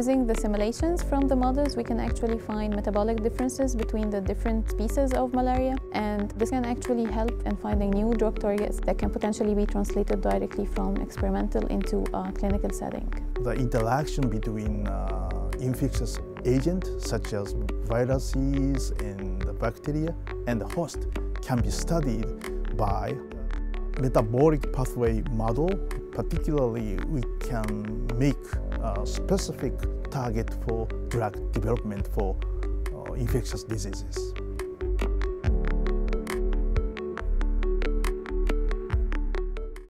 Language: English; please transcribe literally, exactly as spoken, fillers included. using the simulations from the models, we can actually find metabolic differences between the different species of malaria, and this can actually help in finding new drug targets that can potentially be translated directly from experimental into a clinical setting. The interaction between uh, infectious agents such as viruses and the bacteria and the host can be studied by metabolic pathway model. Particularly, we can make a specific target for drug development for uh, infectious diseases.